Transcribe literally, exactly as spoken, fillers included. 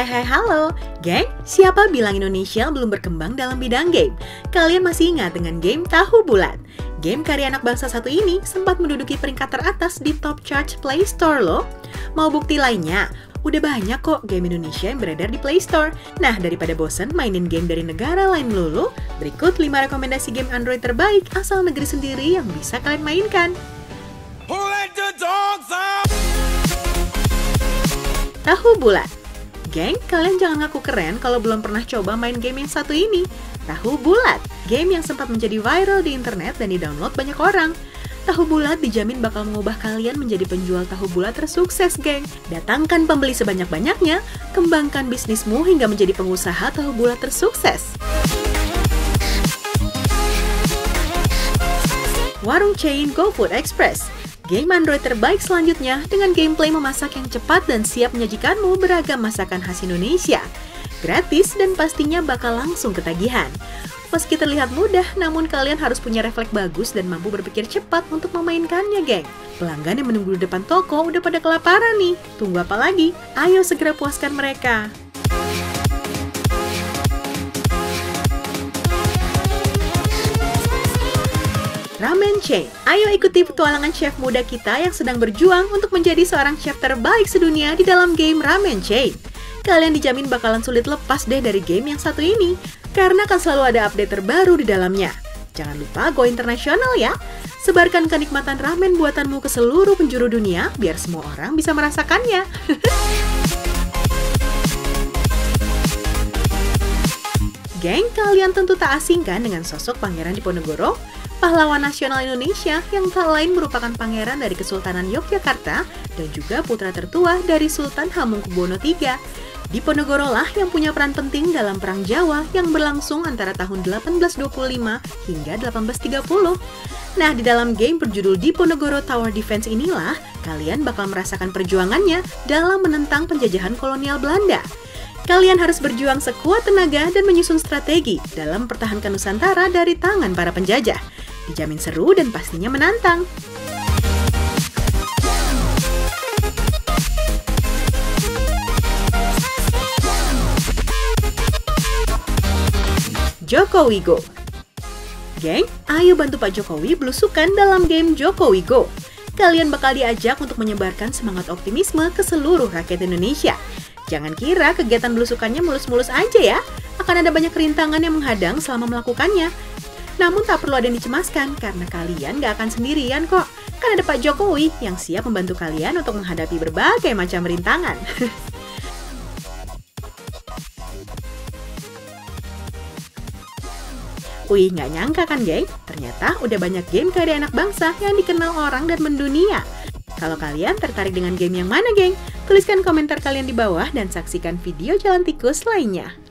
Hai hai halo, geng, siapa bilang Indonesia belum berkembang dalam bidang game? Kalian masih ingat dengan game Tahu Bulat? Game karya anak bangsa satu ini sempat menduduki peringkat teratas di top chart Play Store loh. Mau bukti lainnya? Udah banyak kok game Indonesia yang beredar di Play Store. Nah, daripada bosen mainin game dari negara lain melulu, berikut lima rekomendasi game Android terbaik asal negeri sendiri yang bisa kalian mainkan. Tahu Bulat. Geng, kalian jangan ngaku keren kalau belum pernah coba main game yang satu ini. Tahu Bulat, game yang sempat menjadi viral di internet dan didownload banyak orang. Tahu Bulat dijamin bakal mengubah kalian menjadi penjual tahu bulat tersukses, geng. Datangkan pembeli sebanyak-banyaknya, kembangkan bisnismu hingga menjadi pengusaha tahu bulat tersukses. Warung Chain Go Food Express. Game Android terbaik selanjutnya dengan gameplay memasak yang cepat dan siap menyajikanmu beragam masakan khas Indonesia. Gratis dan pastinya bakal langsung ketagihan. Meski terlihat mudah, namun kalian harus punya refleks bagus dan mampu berpikir cepat untuk memainkannya, geng. Pelanggan yang menunggu di depan toko udah pada kelaparan nih. Tunggu apa lagi? Ayo segera puaskan mereka. Ramen Chain. Ayo ikuti petualangan chef muda kita yang sedang berjuang untuk menjadi seorang chef terbaik sedunia di dalam game Ramen Chain. Kalian dijamin bakalan sulit lepas deh dari game yang satu ini, karena akan selalu ada update terbaru di dalamnya. Jangan lupa go internasional ya! Sebarkan kenikmatan ramen buatanmu ke seluruh penjuru dunia biar semua orang bisa merasakannya. Geng, kalian tentu tak asing kan dengan sosok Pangeran Diponegoro? Pahlawan nasional Indonesia yang tak lain merupakan pangeran dari Kesultanan Yogyakarta dan juga putra tertua dari Sultan Hamengku Buwono tiga. Diponegoro lah yang punya peran penting dalam Perang Jawa yang berlangsung antara tahun delapan belas dua puluh lima hingga delapan belas tiga puluh. Nah, di dalam game berjudul Diponegoro Tower Defense inilah, kalian bakal merasakan perjuangannya dalam menentang penjajahan kolonial Belanda. Kalian harus berjuang sekuat tenaga dan menyusun strategi dalam mempertahankan Nusantara dari tangan para penjajah. Dijamin seru dan pastinya menantang. Jokowi Go. Geng, ayo bantu Pak Jokowi belusukan dalam game Jokowi Go. Kalian bakal diajak untuk menyebarkan semangat optimisme ke seluruh rakyat Indonesia. Jangan kira kegiatan belusukannya mulus-mulus aja ya. Akan ada banyak rintangan yang menghadang selama melakukannya. Namun tak perlu ada yang dicemaskan, karena kalian gak akan sendirian kok. Kan ada Pak Jokowi yang siap membantu kalian untuk menghadapi berbagai macam rintangan. Wih, gak nyangka kan geng? Ternyata udah banyak game karya anak bangsa yang dikenal orang dan mendunia. Kalau kalian tertarik dengan game yang mana, geng? Tuliskan komentar kalian di bawah dan saksikan video Jalan Tikus lainnya.